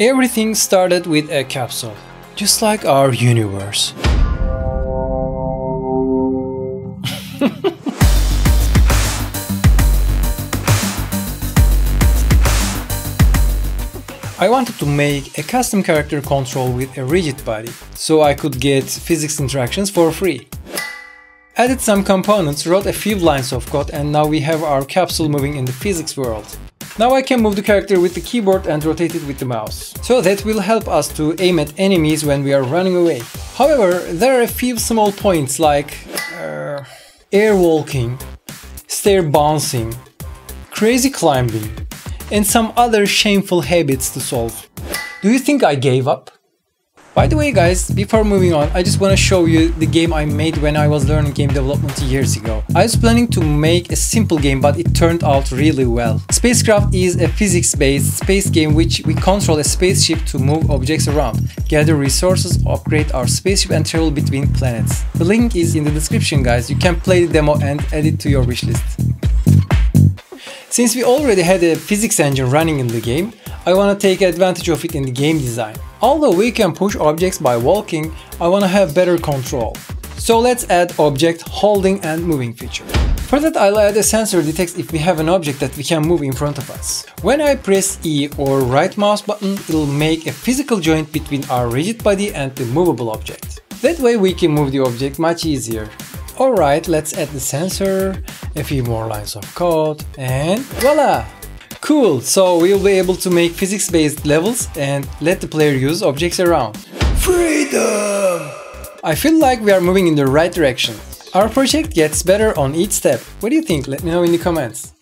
Everything started with a capsule, just like our universe. I wanted to make a custom character control with a rigid body, so I could get physics interactions for free. Added some components, wrote a few lines of code, and now we have our capsule moving in the physics world. Now I can move the character with the keyboard and rotate it with the mouse. So that will help us to aim at enemies when we are running away. However, there are a few small points like air walking, stair bouncing, crazy climbing, and some other shameful habits to solve. Do you think I gave up? By the way guys, before moving on, I just want to show you the game I made when I was learning game development years ago. I was planning to make a simple game, but it turned out really well. SpaceKraft is a physics-based space game which we control a spaceship to move objects around, gather resources, upgrade our spaceship and travel between planets. The link is in the description guys, you can play the demo and add it to your wishlist. Since we already had a physics engine running in the game, I want to take advantage of it in the game design. Although we can push objects by walking, I want to have better control. So let's add object holding and moving feature. For that I'll add a sensor detects if we have an object that we can move in front of us. When I press E or right mouse button, it'll make a physical joint between our rigid body and the movable object. That way we can move the object much easier. Alright, let's add the sensor, a few more lines of code, and voila! Cool, so we'll be able to make physics-based levels and let the player use objects around. Freedom! I feel like we are moving in the right direction. Our project gets better on each step. What do you think? Let me know in the comments.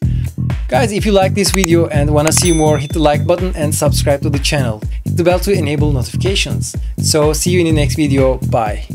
Guys, if you like this video and wanna see more, hit the like button and subscribe to the channel. Hit the bell to enable notifications. So see you in the next video, bye!